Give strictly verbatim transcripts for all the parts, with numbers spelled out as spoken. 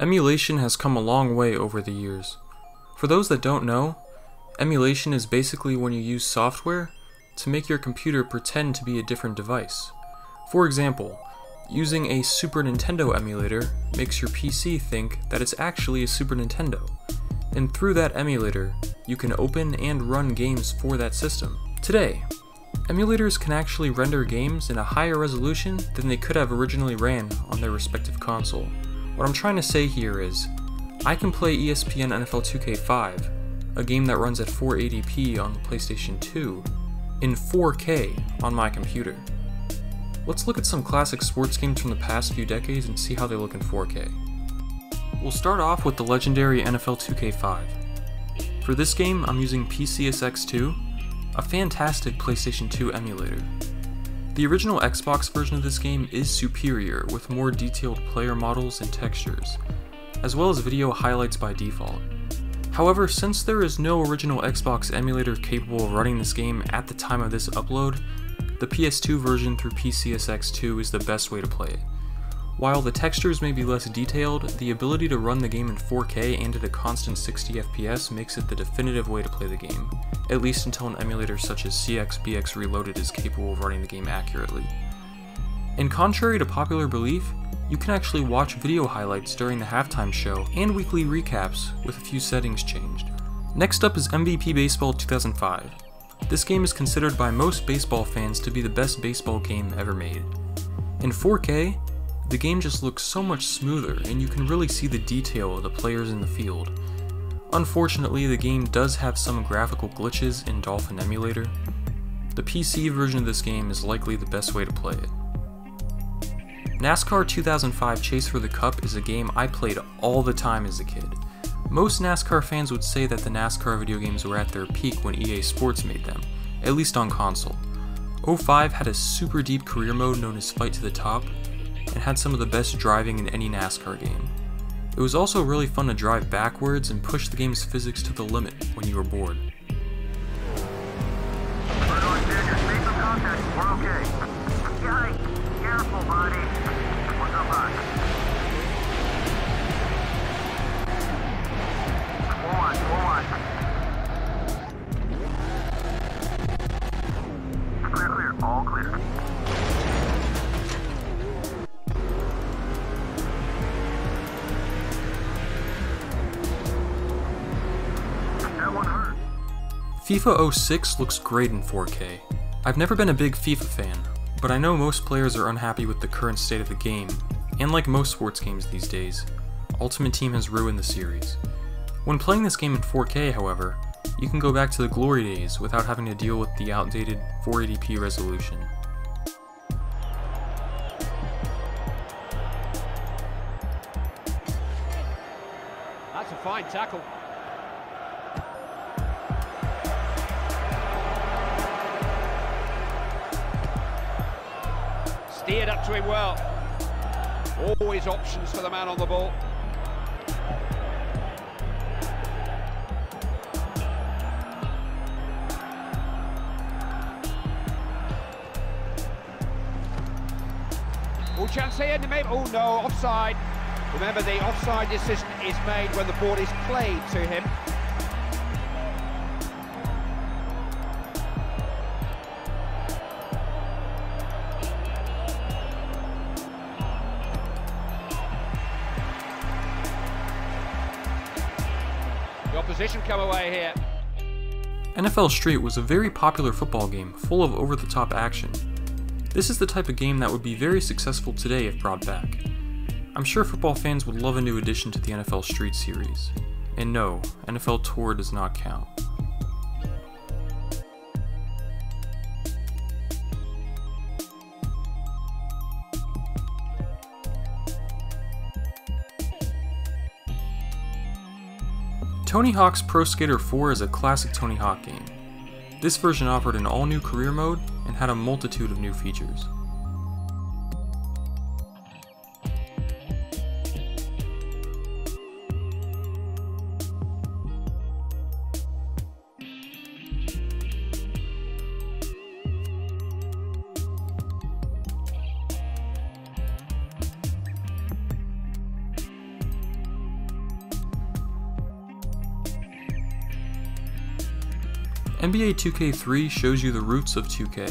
Emulation has come a long way over the years. For those that don't know, emulation is basically when you use software to make your computer pretend to be a different device. For example, using a Super Nintendo emulator makes your P C think that it's actually a Super Nintendo, and through that emulator, you can open and run games for that system. Today, emulators can actually render games in a higher resolution than they could have originally ran on their respective console. What I'm trying to say here is, I can play E S P N N F L two K five, a game that runs at four eighty p on the PlayStation two, in four K on my computer. Let's look at some classic sports games from the past few decades and see how they look in four K. We'll start off with the legendary N F L two K five. For this game, I'm using P C S X two, a fantastic PlayStation two emulator. The original Xbox version of this game is superior, with more detailed player models and textures, as well as video highlights by default. However, since there is no original Xbox emulator capable of running this game at the time of this upload, the P S two version through P C S X two is the best way to play it. While the textures may be less detailed, the ability to run the game in four K and at a constant sixty F P S makes it the definitive way to play the game, at least until an emulator such as C X B X Reloaded is capable of running the game accurately. And contrary to popular belief, you can actually watch video highlights during the halftime show and weekly recaps with a few settings changed. Next up is M V P Baseball two thousand five. This game is considered by most baseball fans to be the best baseball game ever made. In four K, the game just looks so much smoother, and you can really see the detail of the players in the field. Unfortunately, the game does have some graphical glitches in Dolphin Emulator. The P C version of this game is likely the best way to play it. NASCAR two thousand five Chase for the Cup is a game I played all the time as a kid. Most NASCAR fans would say that the NASCAR video games were at their peak when E A Sports made them, at least on console. oh five had a super deep career mode known as Fight to the Top, and had some of the best driving in any NASCAR game. It was also really fun to drive backwards and push the game's physics to the limit when you were bored. FIFA oh six looks great in four K. I've never been a big FIFA fan, but I know most players are unhappy with the current state of the game, and like most sports games these days, Ultimate Team has ruined the series. When playing this game in four K, however, you can go back to the glory days without having to deal with the outdated four eighty p resolution. That's a fine tackle. Steered up to him well. Always options for the man on the ball. Oh, chance here to make. Oh no, offside. Remember, the offside decision is made when the ball is played to him. Opposition come away here. N F L Street was a very popular football game full of over-the-top action. This is the type of game that would be very successful today if brought back. I'm sure football fans would love a new addition to the N F L Street series. And no, N F L Tour does not count. Tony Hawk's Pro Skater four is a classic Tony Hawk game. This version offered an all-new career mode and had a multitude of new features. N B A two K three shows you the roots of two K.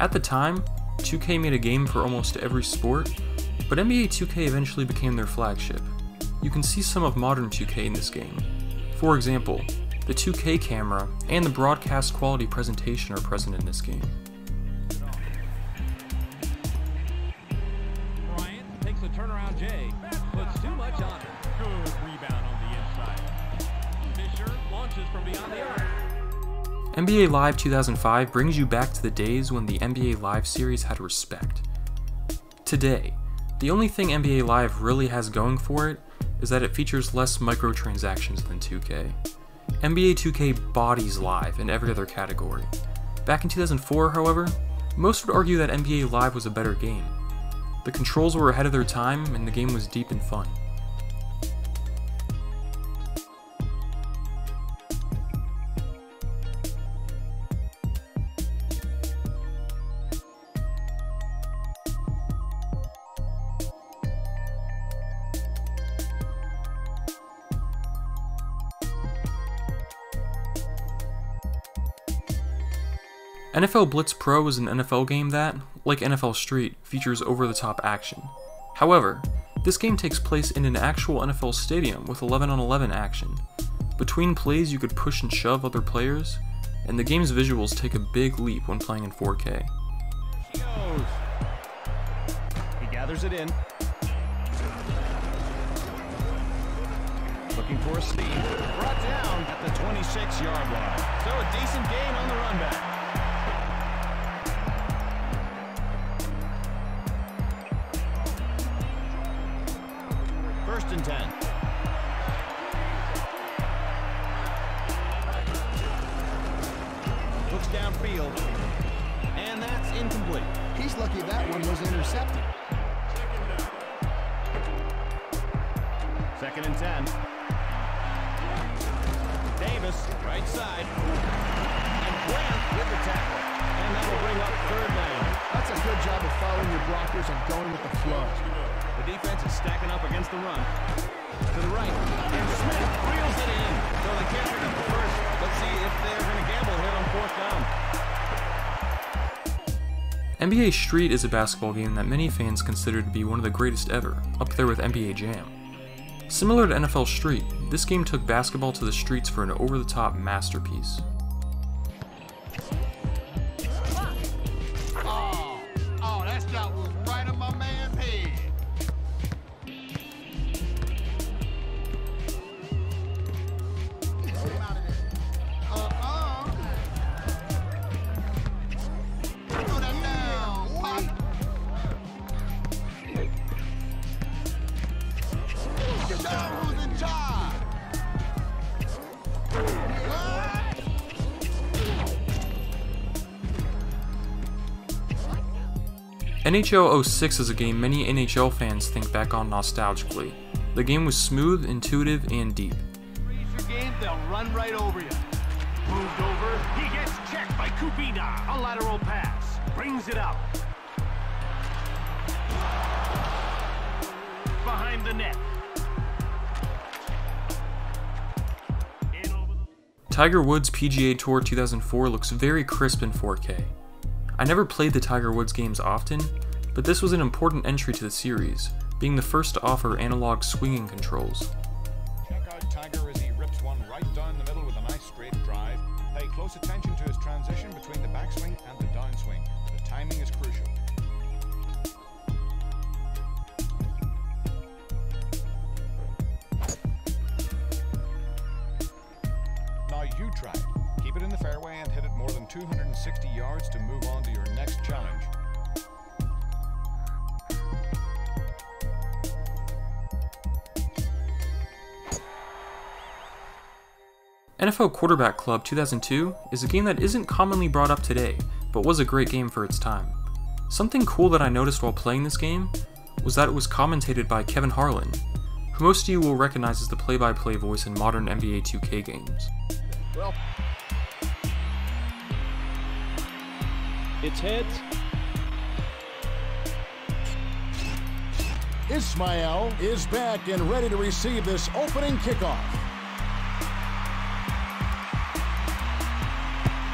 At the time, two K made a game for almost every sport, but N B A two K eventually became their flagship. You can see some of modern two K in this game. For example, the two K camera and the broadcast quality presentation are present in this game. Bryant takes a turnaround J, puts too much on it. Good rebound on the inside. Fisher launches from beyond the arc. N B A Live two thousand five brings you back to the days when the N B A Live series had respect. Today, the only thing N B A Live really has going for it is that it features less microtransactions than two K. N B A two K bodies Live in every other category. Back in two thousand four, however, most would argue that N B A Live was a better game. The controls were ahead of their time, and the game was deep and fun. N F L Blitz Pro is an N F L game that, like N F L Street, features over-the-top action. However, this game takes place in an actual N F L stadium with eleven on eleven action. Between plays you could push and shove other players, and the game's visuals take a big leap when playing in four K. She goes. He gathers it in. Looking for a steal. Brought down at the twenty-six yard line. So a decent gain on the run back. First and ten. Looks downfield, and that's incomplete. He's lucky that one was intercepted. Second and ten. Davis, right side, and Grant with the tackle, and that will bring up third down. That's a good job of following your blockers and going with the flow. The defense is stacking up against the run. To the right, and Smith reels it in. So they can't pick up the first. Let's see if they're going to gamble here on fourth down. N B A Street is a basketball game that many fans consider to be one of the greatest ever, up there with N B A Jam. Similar to N F L Street, this game took basketball to the streets for an over-the-top masterpiece. N H L oh six is a game many N H L fans think back on nostalgically. The game was smooth, intuitive, and deep. Raise your game, they'll run right over you. Moved over, he gets checked by Kupina. A lateral pass, brings it up. Behind the net. Tiger Woods P G A Tour two thousand four looks very crisp in four K. I never played the Tiger Woods games often, but this was an important entry to the series, being the first to offer analog swinging controls. Check out Tiger as he rips one right down the middle with a nice straight drive. Pay close attention to his transition between the backswing and the downswing. The timing is crucial. Now you try it. Keep it in the fairway and hit it more than two hundred sixty yards to move on to your next challenge. N F L Quarterback Club two thousand two is a game that isn't commonly brought up today, but was a great game for its time. Something cool that I noticed while playing this game was that it was commentated by Kevin Harlan, who most of you will recognize as the play-by-play voice in modern N B A two K games. Well, it's heads. Ismael is back and ready to receive this opening kickoff.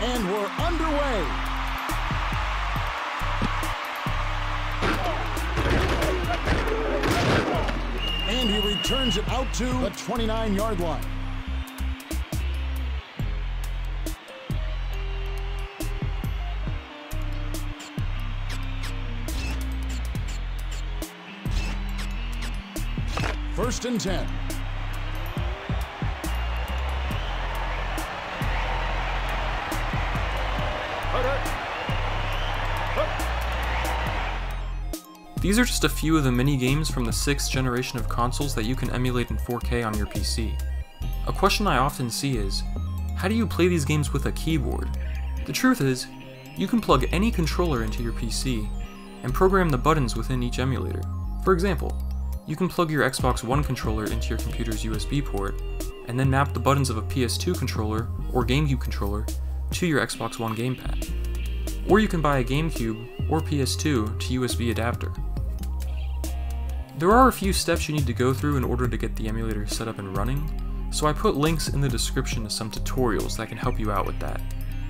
and we're underway. And he returns it out to the twenty-nine yard line. First and ten. These are just a few of the mini games from the sixth generation of consoles that you can emulate in four K on your P C. A question I often see is, how do you play these games with a keyboard? The truth is, you can plug any controller into your P C and program the buttons within each emulator. For example, you can plug your Xbox One controller into your computer's U S B port, and then map the buttons of a P S two controller or GameCube controller to your Xbox One gamepad. Or you can buy a GameCube or P S two to U S B adapter. There are a few steps you need to go through in order to get the emulator set up and running, so I put links in the description to some tutorials that can help you out with that.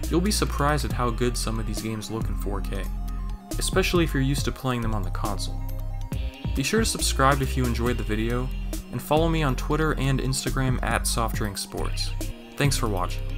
You'll be surprised at how good some of these games look in four K, especially if you're used to playing them on the console. Be sure to subscribe if you enjoyed the video, and follow me on Twitter and Instagram at Soft Drink Sports. Thanks for watching.